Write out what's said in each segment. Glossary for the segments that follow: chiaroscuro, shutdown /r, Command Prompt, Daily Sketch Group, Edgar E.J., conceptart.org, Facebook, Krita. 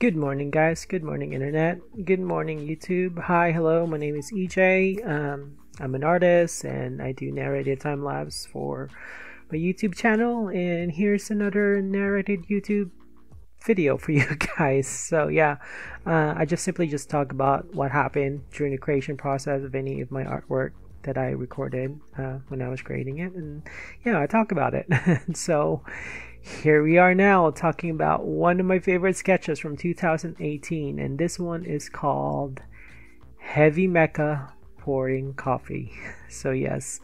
Good morning, guys. Good morning, internet. Good morning, YouTube. Hi, hello, my name is EJ. I'm an artist and I do narrated time lapse for my YouTube channel, and here's another narrated YouTube video for you guys. So yeah, I just talk about what happened during the creation process of any of my artwork that I recorded when I was creating it, and yeah, I talk about it. So here we are now, talking about one of my favorite sketches from 2018, and this one is called Heavy Mecca Pouring Coffee. So yes,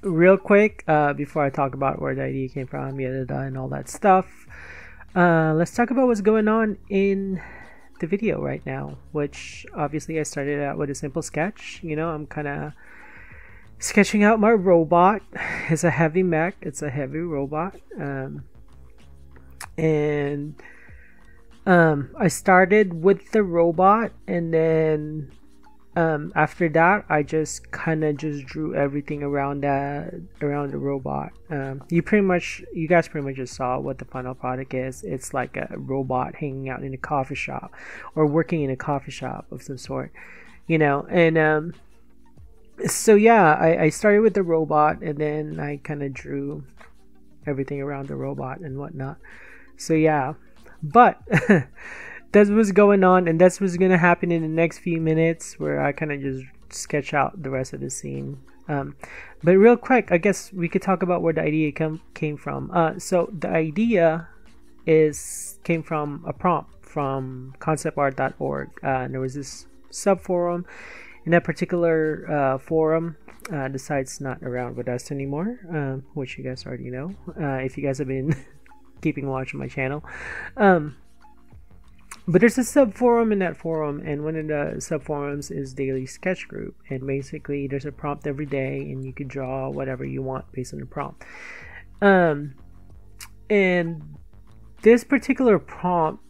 real quick, before I talk about where the idea came from, and all that stuff, let's talk about what's going on in the video right now, which obviously I started out with a simple sketch. You know, I'm kind of sketching out my robot. It's a heavy mech, it's a heavy robot, and I started with the robot, and then after that I just drew everything around the robot. You guys pretty much just saw what the final product is. It's like a robot hanging out in a coffee shop, or working in a coffee shop of some sort, you know. And so yeah, I started with the robot, and then I kind of drew everything around the robot and whatnot. So yeah, but that's what's going on, and that's what's gonna happen in the next few minutes, where I kind of just sketch out the rest of the scene. But real quick, I guess we could talk about where the idea came from. So the idea came from a prompt from conceptart.org, and there was this sub forum. In that particular forum, the site's not around with us anymore, which you guys already know, if you guys have been keeping watch on my channel. But there's a sub forum in that forum, and one of the sub forums is Daily Sketch Group, and basically there's a prompt every day, and you can draw whatever you want based on the prompt. And this particular prompt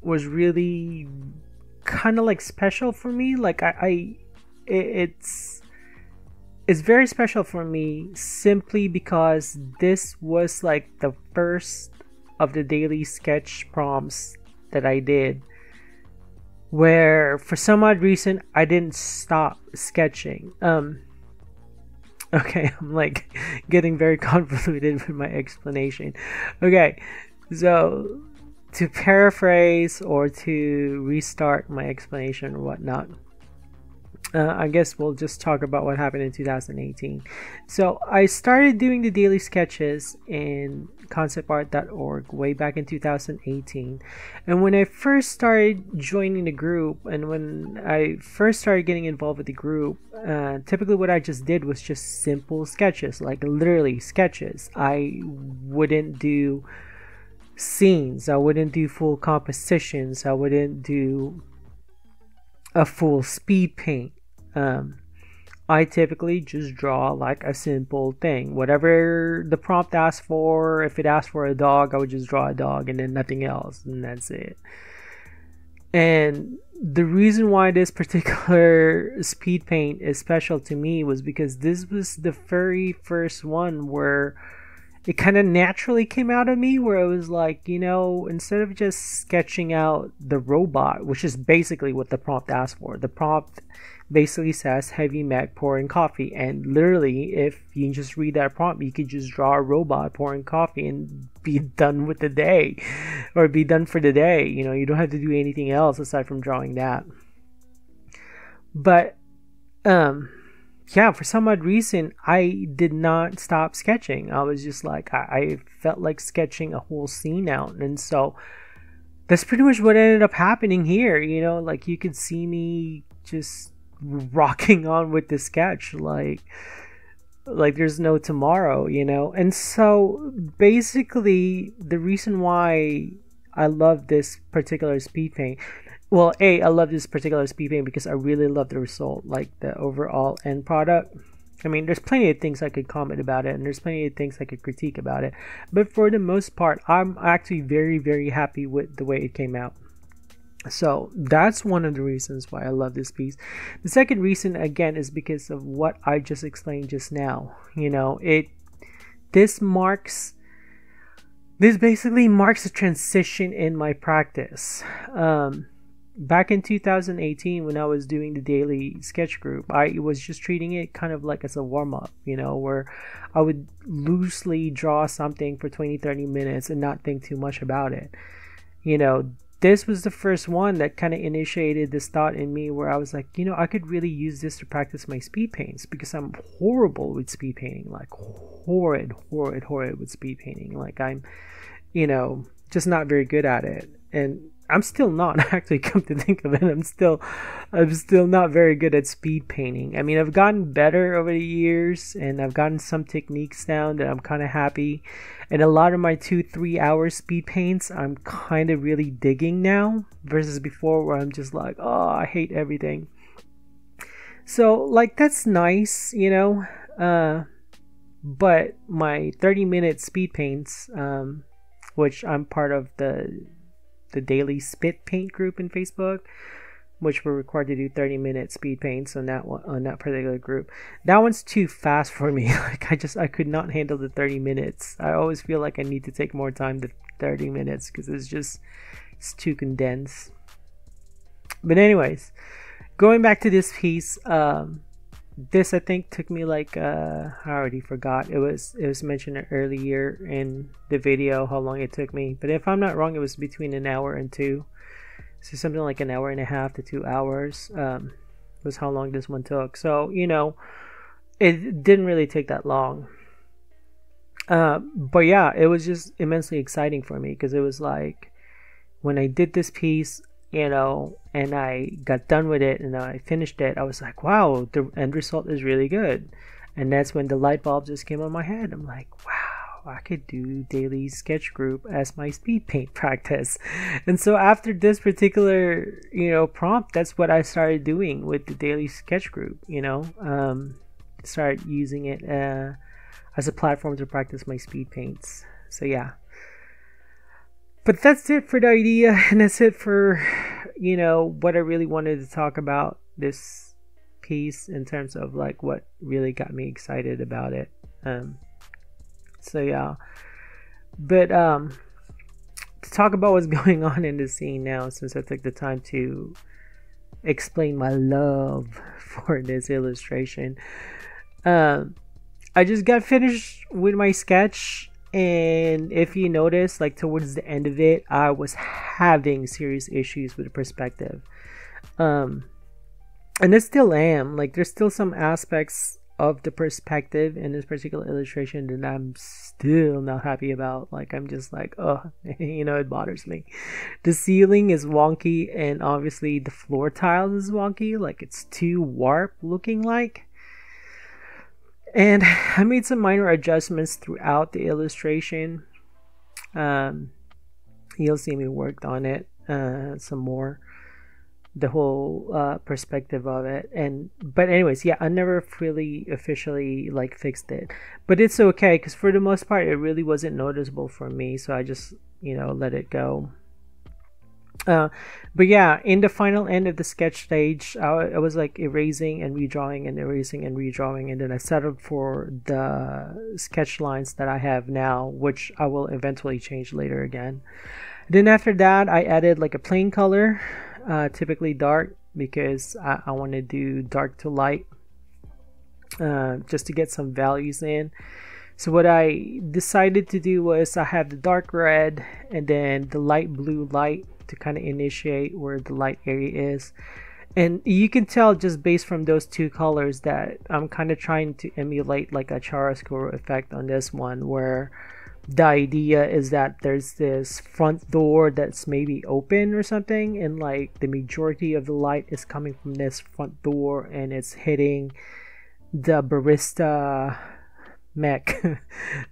was really kind of like special for me. Like it's very special for me, simply because this was like the first of the daily sketch prompts that I did where, for some odd reason, I didn't stop sketching. Okay, I'm like getting very convoluted with my explanation. Okay, so to paraphrase or to restart my explanation or whatnot, I guess we'll just talk about what happened in 2018. So I started doing the daily sketches in conceptart.org way back in 2018. And when I first started joining the group, and when I first started getting involved with the group, typically what I just did was just simple sketches, like literally sketches. I wouldn't do scenes. I wouldn't do full compositions. I wouldn't do a full speed paint. I typically just draw like a simple thing, whatever the prompt asked for. If it asked for a dog, I would just draw a dog and then nothing else, and that's it. And the reason why this particular speed paint is special to me was because this was the very first one where it kind of naturally came out of me, where it was like, you know, instead of just sketching out the robot, which is basically what the prompt asked for. The prompt basically says heavy mech pouring coffee, and literally if you just read that prompt, you could just draw a robot pouring coffee and be done with the day, or be done for the day. You know, you don't have to do anything else aside from drawing that. But yeah, for some odd reason, I did not stop sketching. I was just like, I felt like sketching a whole scene out. And so that's pretty much what ended up happening here. You know, like you could see me just rocking on with the sketch, like there's no tomorrow, you know. And so basically the reason why I love this particular speed paint, well, I love this particular speed paint because I really love the result, like the overall end product. I mean, there's plenty of things I could comment about it, and there's plenty of things I could critique about it. But for the most part, I'm actually very, very happy with the way it came out. So that's one of the reasons why I love this piece. The second reason, again, is because of what I just explained just now. You know, this marks This basically marks a transition in my practice. Back in 2018, when I was doing the daily sketch group, I was just treating it kind of like as a warm-up, you know, where I would loosely draw something for 20-30 minutes and not think too much about it. You know, this was the first one that kind of initiated this thought in me where I was like, you know, I could really use this to practice my speed paints, because I'm horrible with speed painting, like horrid with speed painting. Like I'm, you know, just not very good at it. And I'm still not, actually, come to think of it, I'm still not very good at speed painting. I mean, I've gotten better over the years, and I've gotten some techniques down that I'm kind of happy. And a lot of my 2-3 hour speed paints, I'm kind of really digging now, versus before where I'm just like, oh, I hate everything. So, like, that's nice, you know, but my 30-minute speed paints, which I'm part of the daily spit paint group in Facebook, which we're required to do 30-minute speed paints on that one, on that particular group. That one's too fast for me. Like I could not handle the 30 minutes. I always feel like I need to take more time than 30 minutes because it's too condensed. But anyways, going back to this piece, this I think took me like I already forgot. It was mentioned earlier in the video how long it took me, but if I'm not wrong, it was between an hour and two, so something like an hour and a half to 2 hours was how long this one took. So, you know, it didn't really take that long, but yeah, it was just immensely exciting for me, because it was like when I did this piece, you know, and I got done with it and I finished it, I was like, wow, the end result is really good. And that's when the light bulb just came on my head. I'm like, wow, I could do daily sketch group as my speed paint practice. And so after this particular, you know, prompt, that's what I started doing with the daily sketch group, you know, started using it as a platform to practice my speed paints. So yeah. But that's it for the idea, and that's it for, you know, what I really wanted to talk about this piece in terms of like what really got me excited about it. So yeah, but to talk about what's going on in the scene now, since I took the time to explain my love for this illustration, I just got finished with my sketch. And if you notice, like towards the end of it, I was having serious issues with the perspective. And I still am. Like there's still some aspects of the perspective in this particular illustration that I'm still not happy about. Like I'm just like, oh, you know, it bothers me. The ceiling is wonky, and obviously the floor tiles is wonky. Like it's too warp looking like. And I made some minor adjustments throughout the illustration. You'll see me worked on it some more, the whole perspective of it. And but anyways, yeah, I never really officially like fixed it, but it's okay, because for the most part it really wasn't noticeable for me, so I just, you know, let it go. But yeah, in the final end of the sketch stage, I was like erasing and redrawing and erasing and redrawing, and then I settled for the sketch lines that I have now, which I will eventually change later again. Then after that, I added like a plain color, typically dark, because I want to do dark to light, just to get some values in. So what I decided to do was I have the dark red and then the light blue light to kind of initiate where the light area is. And you can tell just based from those two colors that I'm kind of trying to emulate like a chiaroscuro effect on this one, where the idea is that there's this front door that's maybe open or something, and like the majority of the light is coming from this front door and it's hitting the barista mech,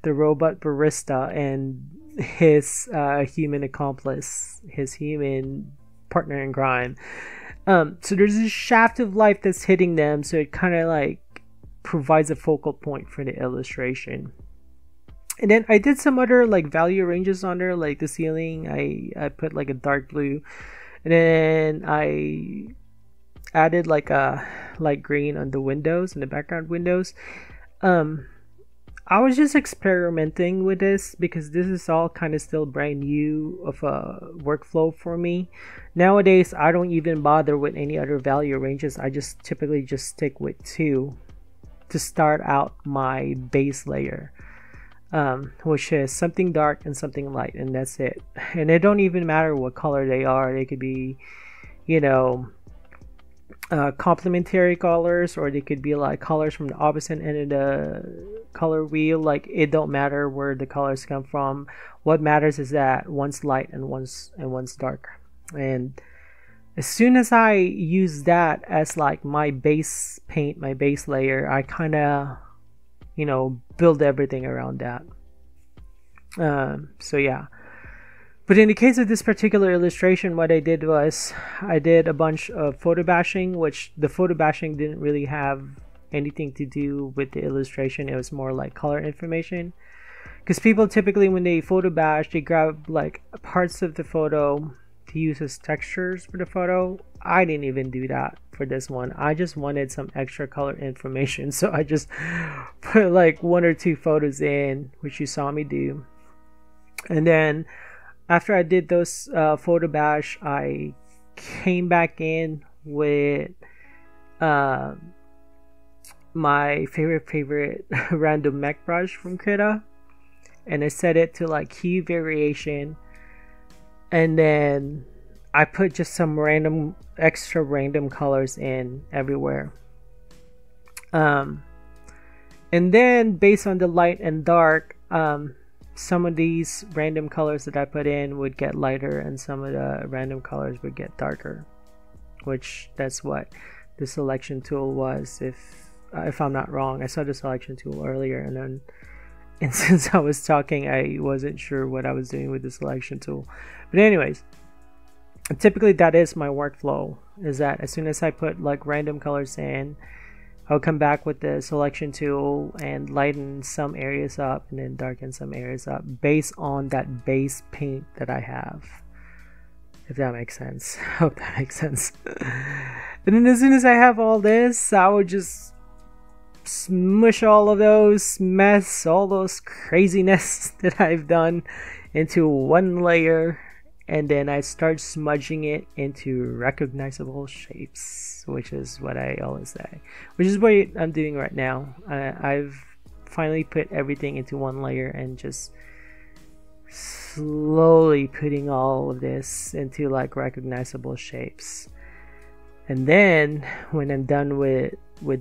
the robot barista, and his human accomplice, his human partner in crime. So there's this shaft of light that's hitting them, so it kind of like provides a focal point for the illustration. And then I did some other like value ranges on there, like the ceiling I put like a dark blue, and then I added like a light green on the windows, in the background windows. I was just experimenting with this because this is all kind of still brand new of a workflow for me. Nowadays, I don't even bother with any other value ranges. I just typically just stick with 2 to start out my base layer, which is something dark and something light, and that's it. And it don't even matter what color they are. They could be, you know, complementary colors, or they could be like colors from the opposite end of the color wheel. Like, it don't matter where the colors come from. What matters is that one's light and one's dark. And as soon as I use that as like my base paint, my base layer, I kind of, you know, build everything around that. So yeah. But in the case of this particular illustration, what I did was I did a bunch of photo bashing, which the photo bashing didn't really have anything to do with the illustration. It was more like color information, because people typically, when they photo bash, they grab like parts of the photo to use as textures for the photo. I didn't even do that for this one. I just wanted some extra color information, so I just put like 1 or 2 photos in, which you saw me do. And then after I did those photo bash, I came back in with my favorite random mech brush from Krita, and I set it to like hue variation, and then I put just some random extra colors in everywhere. And then based on the light and dark, some of these random colors that I put in would get lighter, and some of the random colors would get darker, which that's what the selection tool was, if I'm not wrong. I saw the selection tool earlier, and since I was talking, I wasn't sure what I was doing with the selection tool. But anyways, typically that is my workflow, is that as soon as I put like random colors in, I'll come back with the selection tool and lighten some areas up and then darken some areas up based on that base paint that I have, if that makes sense. I hope that makes sense. And then as soon as I have all this, I would just smush all of those mess, all those craziness that I've done into one layer, and then I start smudging it into recognizable shapes, which is what I always say, which is what I'm doing right now. I've finally put everything into one layer and just slowly putting all of this into like recognizable shapes. And then when I'm done with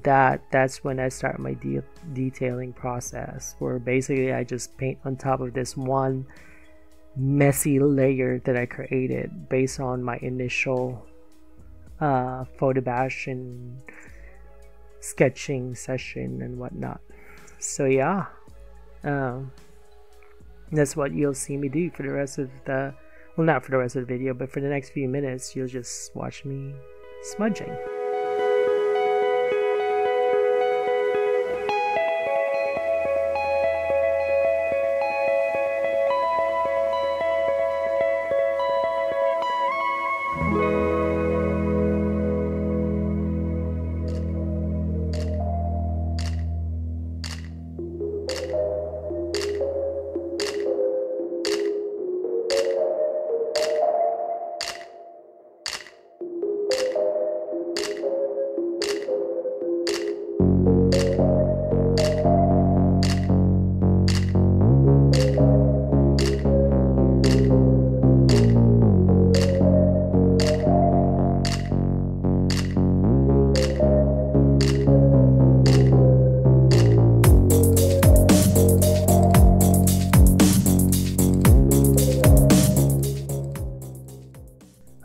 that, that's when I start my detailing process, where basically I just paint on top of this one messy layer that I created based on my initial photo bash and sketching session and whatnot. So yeah, that's what you'll see me do for the rest of the, well, not for the rest of the video, but for the next few minutes, you'll just watch me smudging.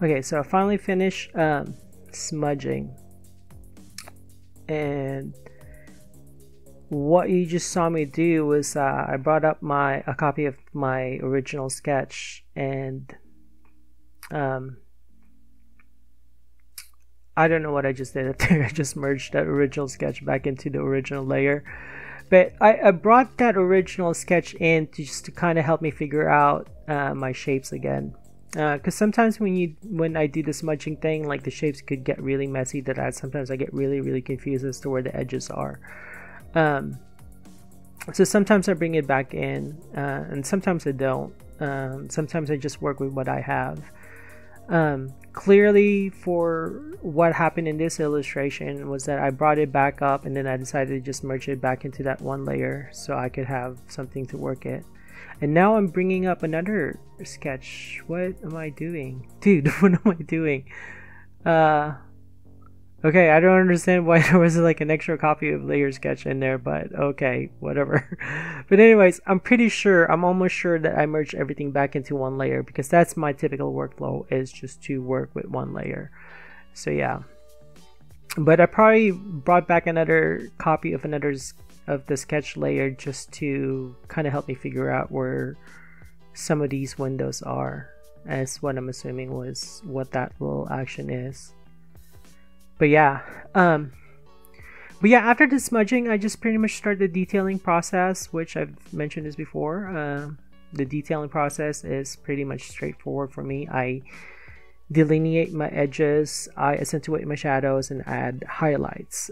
Okay, so I finally finished smudging, and what you just saw me do was I brought up a copy of my original sketch, and I don't know what I just did up there. I just merged that original sketch back into the original layer, but I brought that original sketch in just to kind of help me figure out my shapes again. Because sometimes when I do the smudging thing, like the shapes could get really messy, that sometimes I get really confused as to where the edges are. So sometimes I bring it back in, and sometimes I don't. Sometimes I just work with what I have. Clearly, for what happened in this illustration was that I brought it back up, and then I decided to just merge it back into that one layer so I could have something to work it. And now I'm bringing up another sketch. What am I doing? Dude, what am I doing? Okay, I don't understand why there was like an extra copy of layer sketch in there, but okay, whatever. But anyways, I'm almost sure that I merged everything back into one layer, because that's my typical workflow, is just to work with one layer. So yeah, but I probably brought back another copy of the sketch layer just to kind of help me figure out where some of these windows are, as what I'm assuming was what that little action is. But yeah, after the smudging, I just pretty much start the detailing process, which I've mentioned this before. The detailing process is pretty much straightforward for me. I delineate my edges, I accentuate my shadows, and add highlights.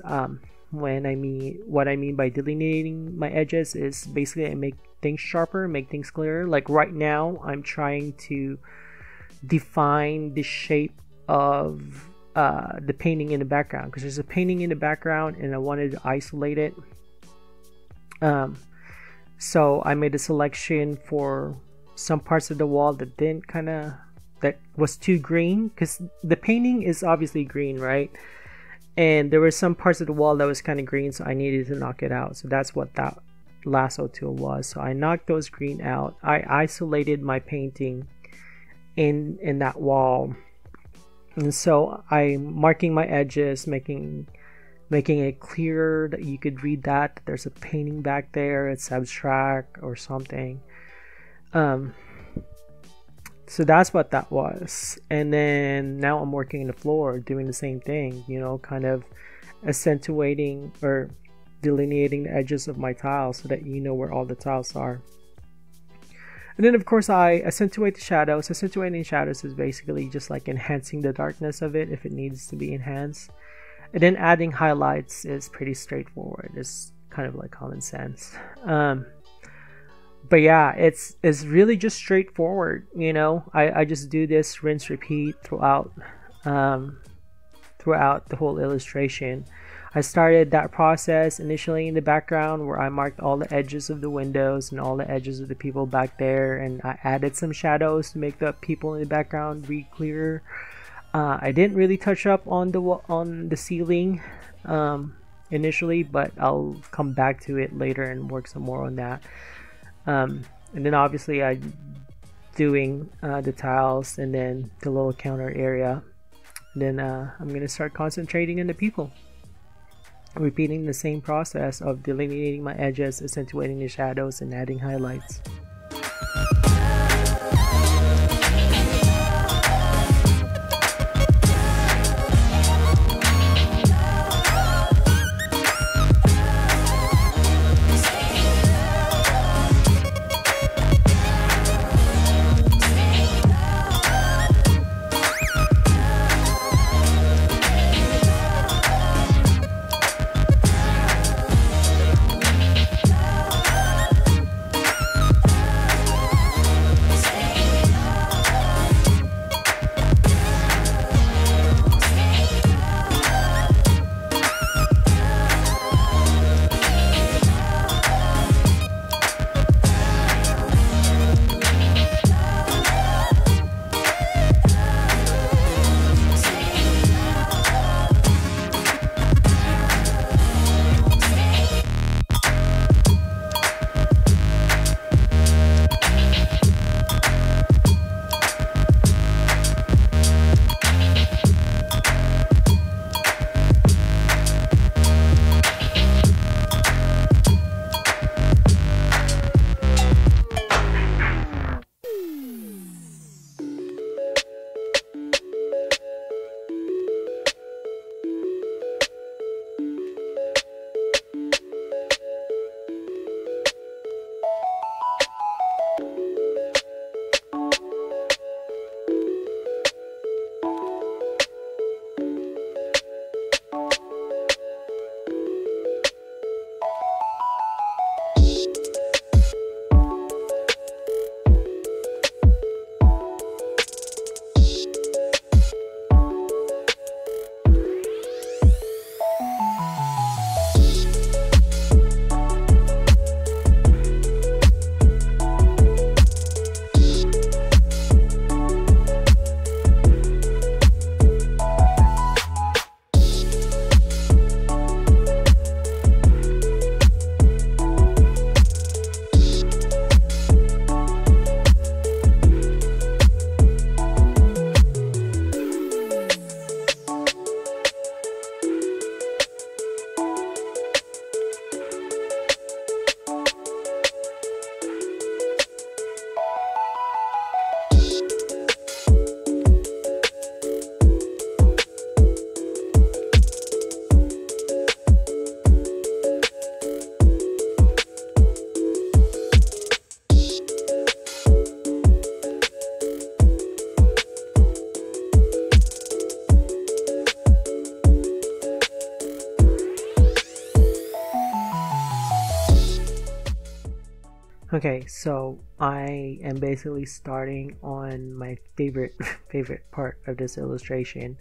What I mean by delineating my edges is basically I make things sharper, make things clearer. Like right now, I'm trying to define the shape of the painting in the background, because there's a painting in the background and I wanted to isolate it. So I made a selection for some parts of the wall that didn't that was too green, because the painting is obviously green, right? And there were some parts of the wall that was kind of green, so I needed to knock it out. So that's what that lasso tool was. So I knocked those green out. I isolated my painting in that wall. And so I'm marking my edges, making it clear that you could read that there's a painting back there, it's abstract or something. So that's what that was. And then now I'm working on the floor, doing the same thing, you know, kind of accentuating or delineating the edges of my tiles so that you know where all the tiles are. And then, of course, I accentuate the shadows. Accentuating shadows is basically just like enhancing the darkness of it if it needs to be enhanced. And then adding highlights is pretty straightforward. It's kind of like common sense. But yeah, it's really just straightforward, you know. I just do this rinse repeat throughout, throughout the whole illustration. I started that process initially in the background, where I marked all the edges of the windows and all the edges of the people back there, and I added some shadows to make the people in the background read clearer. I didn't really touch up on the ceiling initially, but I'll come back to it later and work some more on that. And then obviously I'm doing the tiles and then the little counter area. Then I'm gonna start concentrating on the people. Repeating the same process of delineating my edges, accentuating the shadows, and adding highlights. Okay, so I am basically starting on my favorite part of this illustration,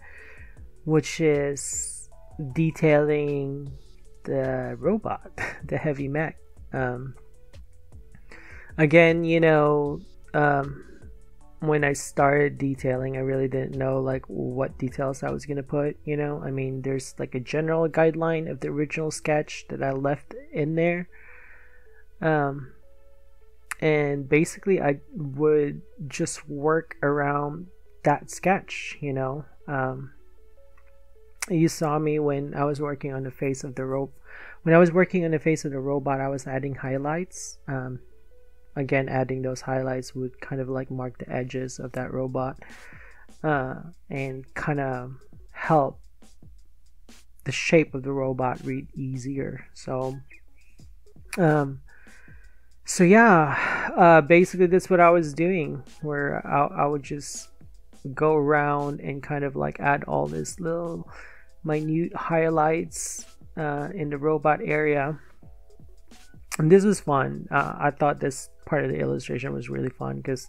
which is detailing the robot, the heavy mech. Again, you know, when I started detailing, I really didn't know like what details I was gonna put, you know. I mean, there's like a general guideline of the original sketch that I left in there, and basically I would just work around that sketch, you know. You saw me when I was working on the face of the rope. When I was working on the face of the robot, I was adding highlights. Again, adding those highlights would kind of like mark the edges of that robot, and kind of help the shape of the robot read easier. So so yeah, basically that's what I was doing, where I would just go around and kind of like add all this little minute highlights in the robot area. And this was fun. I thought this part of the illustration was really fun because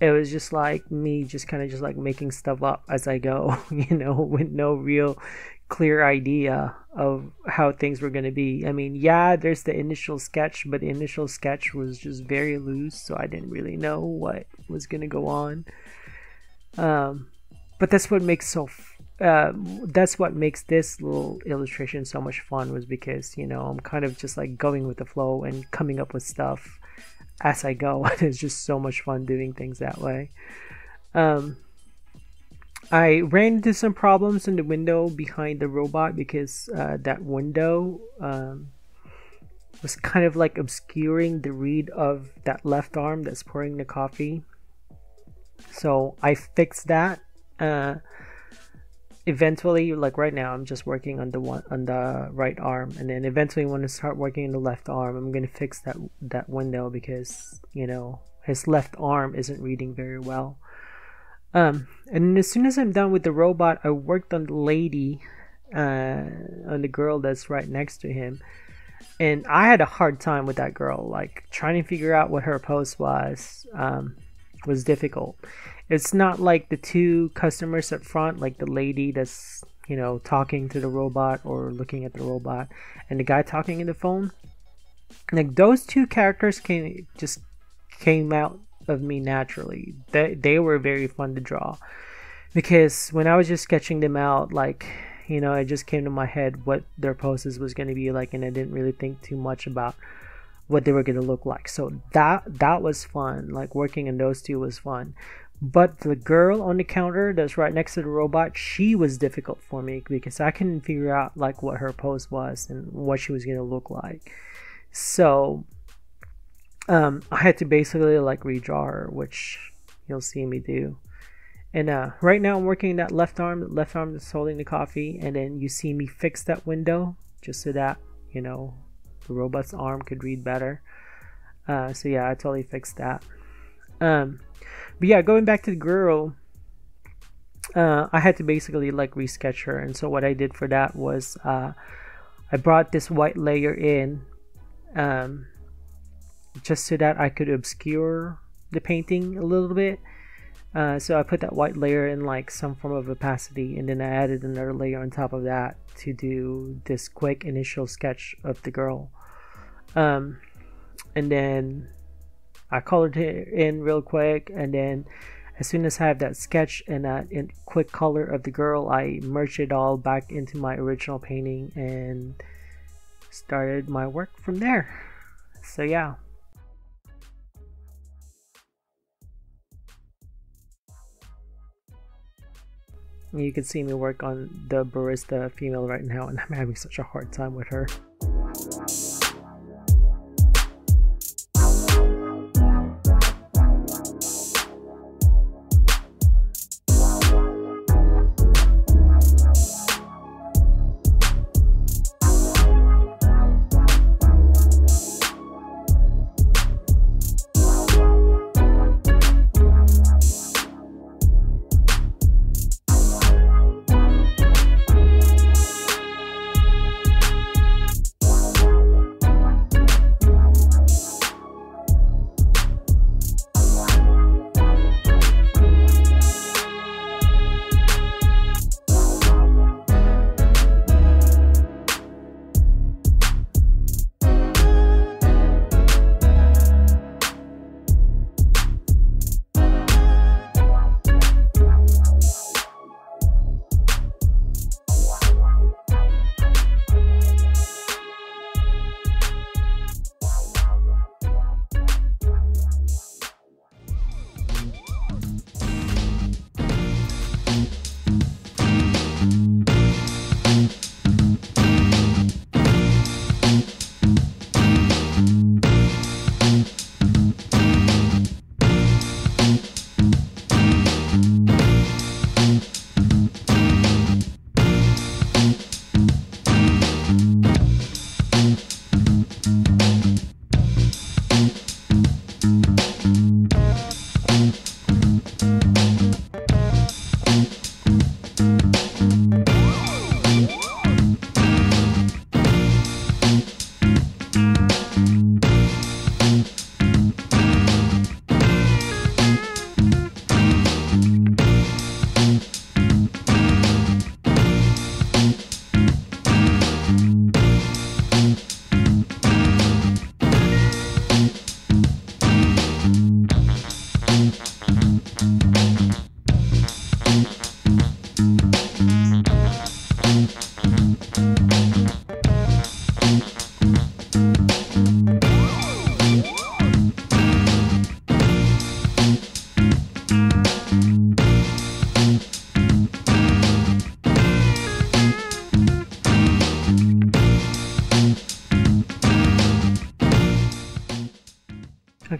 it was just like me just kind of just like making stuff up as I go, you know, with no real clear idea of how things were going to be. I mean, yeah, there's the initial sketch, but the initial sketch was just very loose, so I didn't really know what was going to go on. But that's what makes this little illustration so much fun, was because, you know, I'm kind of just like going with the flow and coming up with stuff as I go. It's just so much fun doing things that way. I ran into some problems in the window behind the robot because that window was kind of like obscuring the read of that left arm that's pouring the coffee. So I fixed that. Eventually, like right now, I'm just working on the right arm, and then eventually when I start working on the left arm, I'm gonna fix that window because, you know, his left arm isn't reading very well. And as soon as I'm done with the robot, I worked on the lady, on the girl that's right next to him, and I had a hard time with that girl. Like, trying to figure out what her pose was difficult. It's not like the two customers up front, like the lady that's, you know, talking to the robot or looking at the robot, and the guy talking in the phone. Like, those two characters came out of me naturally. They were very fun to draw, because when I was just sketching them out, like, you know, it just came to my head what their poses was going to be like, and I didn't really think too much about what they were going to look like. So that was fun. Like, working on those two was fun. But the girl on the counter that's right next to the robot, she was difficult for me because I couldn't figure out like what her pose was and what she was going to look like. So I had to basically like redraw her, which you'll see me do. And right now I'm working that left arm that's holding the coffee, and then you see me fix that window just so that, you know, the robot's arm could read better. So yeah, I totally fixed that. But yeah, going back to the girl, I had to basically like resketch her. And so what I did for that was I brought this white layer in, just so that I could obscure the painting a little bit. So I put that white layer in like some form of opacity, and then I added another layer on top of that to do this quick initial sketch of the girl. And then I colored it in real quick, and then as soon as I have that sketch and that quick color of the girl, I merged it all back into my original painting and started my work from there. So yeah. You can see me work on the barista female right now, and I'm having such a hard time with her.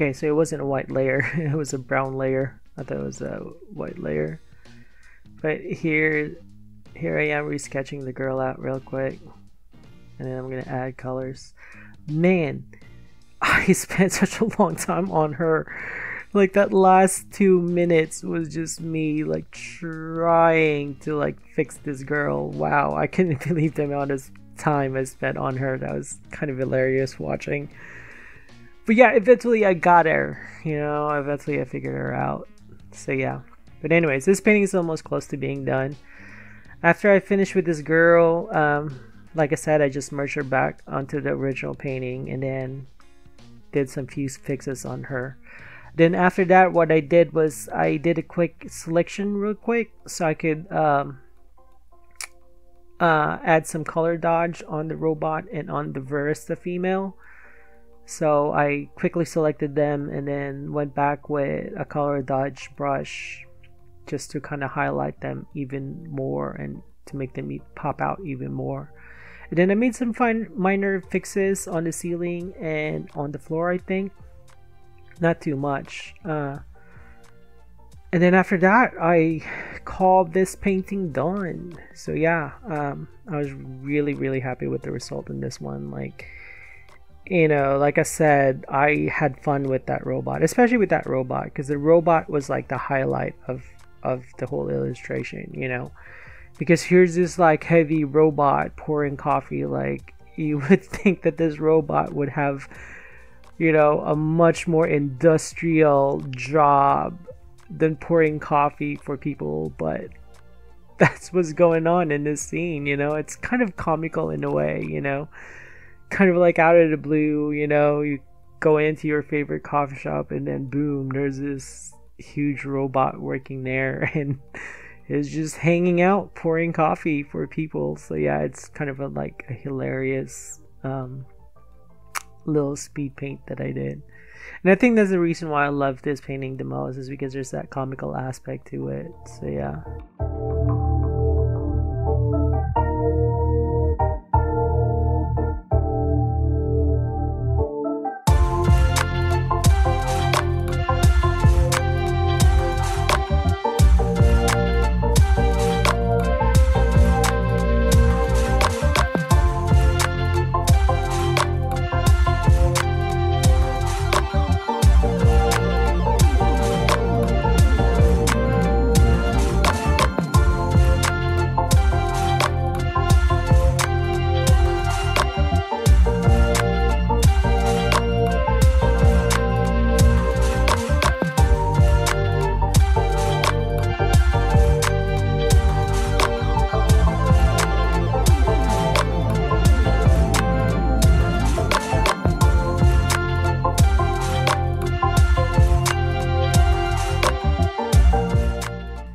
Okay, so it wasn't a white layer, it was a brown layer. I thought it was a white layer. But here I am resketching the girl out real quick. And then I'm gonna add colors. Man, I spent such a long time on her. Like that last 2 minutes was just me like trying to like fix this girl. Wow, I couldn't believe the amount of time I spent on her. That was kind of hilarious watching. But yeah, eventually I got her, you know, eventually I figured her out. So yeah, but anyways, this painting is almost close to being done. After I finish with this girl, like I said, I just merged her back onto the original painting and then did some few fixes on her. Then after that, what I did was I did a quick selection real quick so I could add some color dodge on the robot and on the Verista female. So I quickly selected them and then went back with a color dodge brush just to kind of highlight them even more and to make them pop out even more. And then I made some minor fixes on the ceiling and on the floor, I think. Not too much. And then after that, I called this painting done. So yeah, I was really happy with the result in this one. Like, you know, like I said, I had fun with that robot, especially with that robot, because the robot was like the highlight of the whole illustration, you know, because here's this like heavy robot pouring coffee. Like, you would think that this robot would have, you know, a much more industrial job than pouring coffee for people, but that's what's going on in this scene, you know. It's kind of comical in a way, you know, kind of like out of the blue, you know, you go into your favorite coffee shop and then boom, there's this huge robot working there and it's just hanging out pouring coffee for people. So yeah, it's kind of a hilarious little speed paint that I did, and I think that's the reason why I love this painting the most, is because there's that comical aspect to it. So yeah.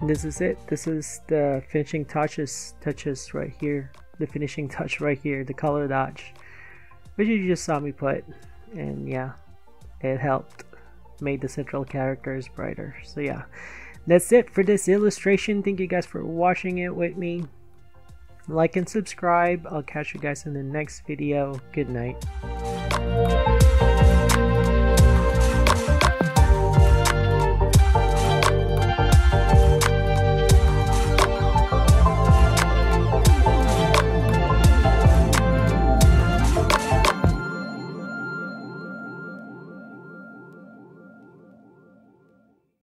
This is it. This is the finishing touches right here, the finishing touch right here, the color dodge, which you just saw me put. And yeah, it helped made the central characters brighter. So yeah, that's it for this illustration. Thank you guys for watching it with me. Like and subscribe. I'll catch you guys in the next video. Good night.